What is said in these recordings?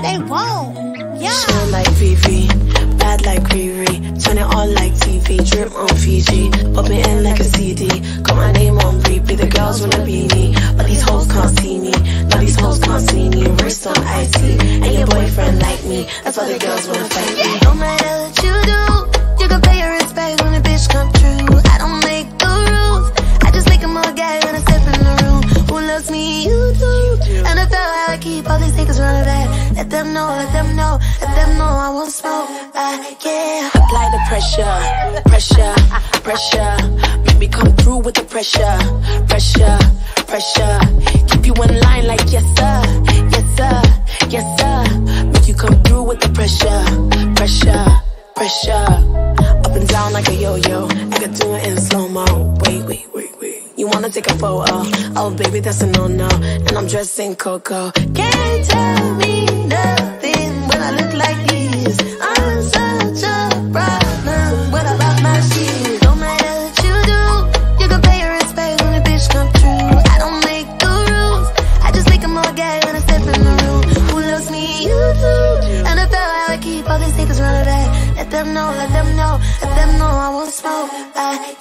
no, they won't. Yeah. Shine like VV, bad like Riri. Turn it on like TV, drip on Fiji. Pop me in like a CD. Got my name on repeat. The girls wanna be me, but these hoes can't see me. Now these hoes can't see me. Wrist on IT, and your boyfriend like me. That's why the girls wanna fight me. No matter what you do, you can pay your respect when a bitch come true. I don't make the rules, I just make them all gay when I step in the room. Who loves me? You do. And I feel how I keep all these niggas running back. Let them know, let them know, let them know I won't smoke. Yeah. Apply the pressure, pressure, pressure. Make me come through with the pressure, pressure, pressure. Keep you in line like yes sir, yes sir, yes sir. Make you come through with the pressure, pressure, pressure. Up and down like a yo-yo. I could do it in slow-mo. Wait, wait, wait, wait. You wanna take a photo? Oh, baby, that's a no-no. And I'm dressed in Coco. Can't tell me nothing when I look like this. I'm such a problem. What about my shoes? No matter what you do, you can pay your respect when a bitch come true. I don't make the rules, I just make them all gay when I step in the room. Who loves me? You do. And I feel how I keep all these niggas running back. Let them know, let them know, let them know I won't smoke.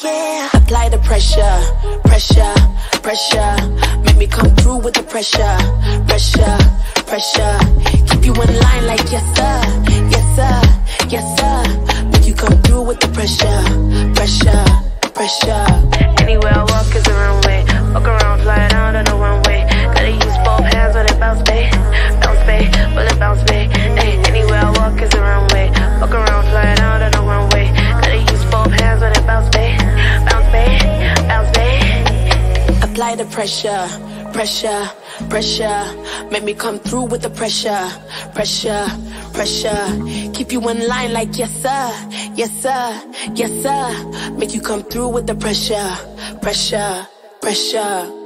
Yeah. Apply the pressure, pressure, pressure. Make me come through with the pressure, pressure, pressure. Keep you in line like yes sir, yes sir, yes sir. Make you come through with the pressure, pressure, pressure. Anywhere I walk is a runway. Walk around, flying out on the runway. Gotta use both hands when it bounce, babe. Bounce, babe, will it bounce, babe? Ay, anywhere I walk is a runway. Walk around, flying out on the runway. Gotta use both hands when it bounce, babe. Apply the pressure, pressure, pressure. Make me come through with the pressure, pressure, pressure. Keep you in line like yes sir, yes sir, yes sir. Make you come through with the pressure, pressure, pressure.